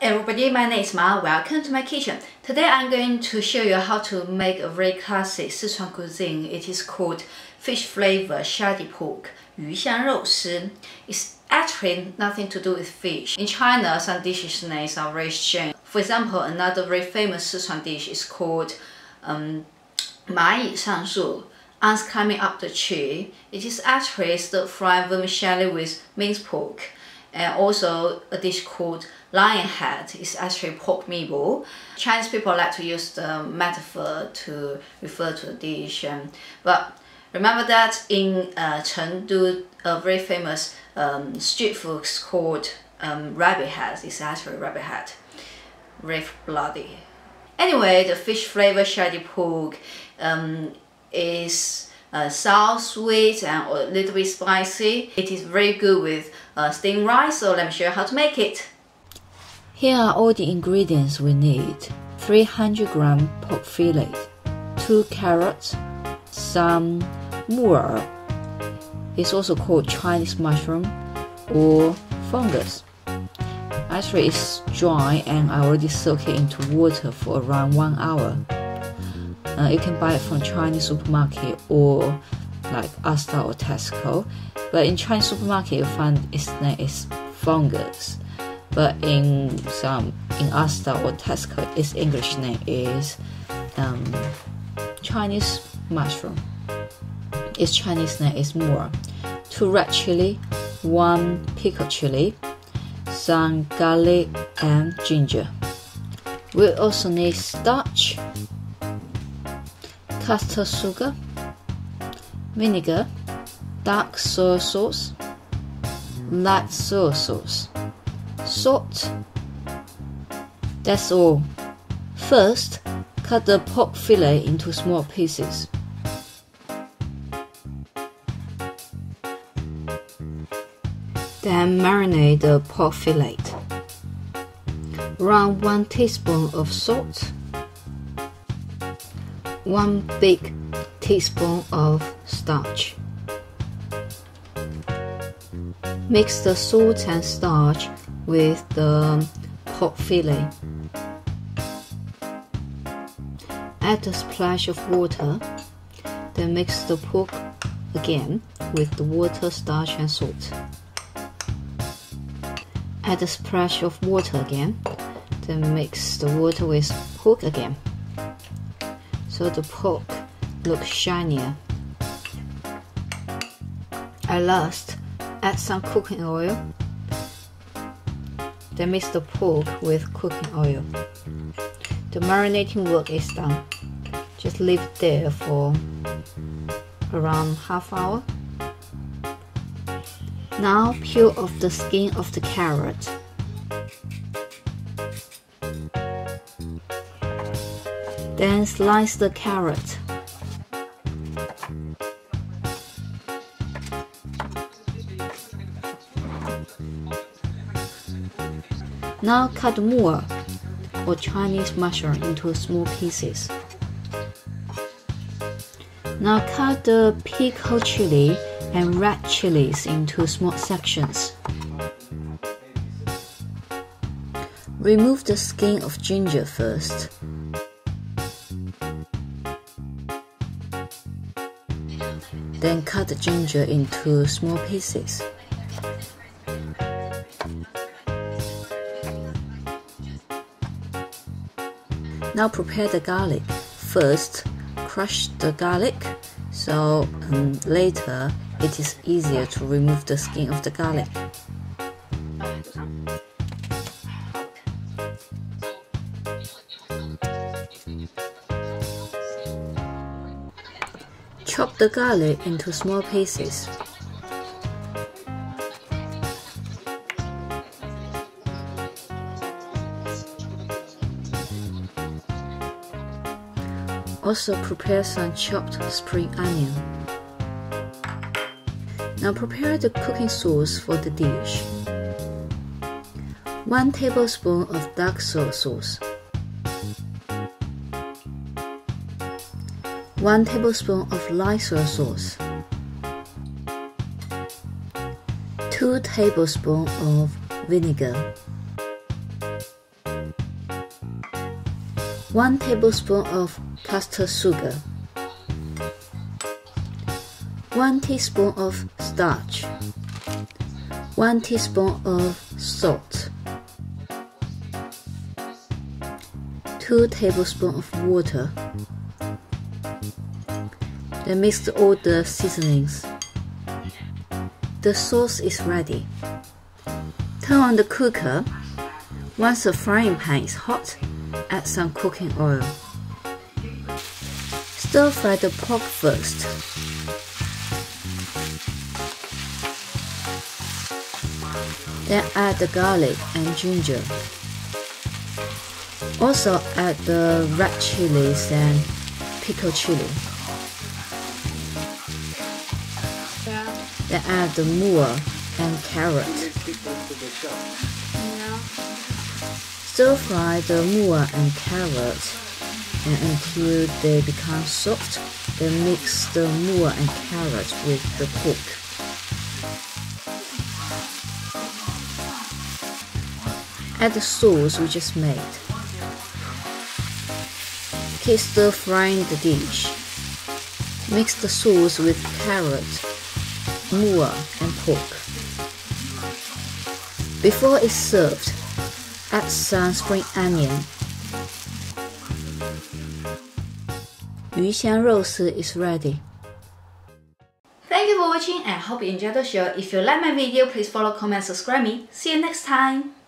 everybody, my name is Ma. Welcome to my kitchen. Today I'm going to show you how to make a very classic Sichuan cuisine. It is called fish flavor shadi pork, 鱼香肉丝. It's actually nothing to do with fish. In China, some dishes names are very strange. For example, another very famous Sichuan dish is called 蚂蚁上树, ants climbing up the tree. It is actually stir-fried vermicelli with minced pork. And also a dish called lion head is actually pork meatball. Chinese people like to use the metaphor to refer to the dish. But remember that in Chengdu, a very famous street food is called rabbit head. It's actually rabbit head, very bloody. Anyway, the fish flavor shadi pork is sour, sweet, and a little bit spicy. It is very good with steamed rice, so let me show you how to make it. Here are all the ingredients we need: 300 gram pork fillet, 2 carrots, some mu-er, it's also called Chinese mushroom or fungus. Actually, it's dry and I already soaked it into water for around 1 hour. You can buy it from Chinese supermarket or like Asta or Tesco, but in Chinese supermarket you find its name is fungus, but in Asta or Tesco its English name is Chinese mushroom. Its Chinese name is mu-er. 2 red chili, 1 pickled chili, some garlic and ginger. We also need starch, caster sugar, vinegar, dark soy sauce, light soy sauce, salt. That's all. First, cut the pork fillet into small pieces. Then marinate the pork fillet. Around 1 teaspoon of salt, 1 big teaspoon of starch. Mix the salt and starch with the pork fillet. Add a splash of water, then mix the pork again with the water, starch and salt. Add a splash of water again, then mix the water with pork again. So the pork looks shinier. At last, add some cooking oil. Then mix the pork with cooking oil. The marinating work is done. Just leave it there for around half hour. Now peel off the skin of the carrot. Then slice the carrot. Now cut the mu-er, or Chinese mushroom, into small pieces. Now cut the pickled chili and red chilies into small sections. Remove the skin of ginger first. Then cut the ginger into small pieces. Now prepare the garlic. First, crush the garlic, so later it is easier to remove the skin of the garlic. Chop the garlic into small pieces. Also prepare some chopped spring onion. Now prepare the cooking sauce for the dish. 1 tablespoon of dark soy sauce, 1 tablespoon of light soy sauce, 2 tablespoons of vinegar, 1 tablespoon of caster sugar, 1 teaspoon of starch, 1 teaspoon of salt, 2 tablespoons of water. Then mix all the seasonings. The sauce is ready. Turn on the cooker. Once the frying pan is hot, add some cooking oil. Stir fry the pork first. Then add the garlic and ginger. Also add the red chilies and pickled chili. Then add the mu-er and carrot. Stir fry the mu-er and carrot until they become soft. Then mix the mu-er and carrot with the pork. Add the sauce we just made. Keep stir frying the dish. Mix the sauce with carrot, mu-er and pork. Before it's served, add some spring onion. Yu Xiang Rou Si is ready. Thank you for watching and I hope you enjoyed the show. If you like my video, please follow, comment, subscribe me. See you next time.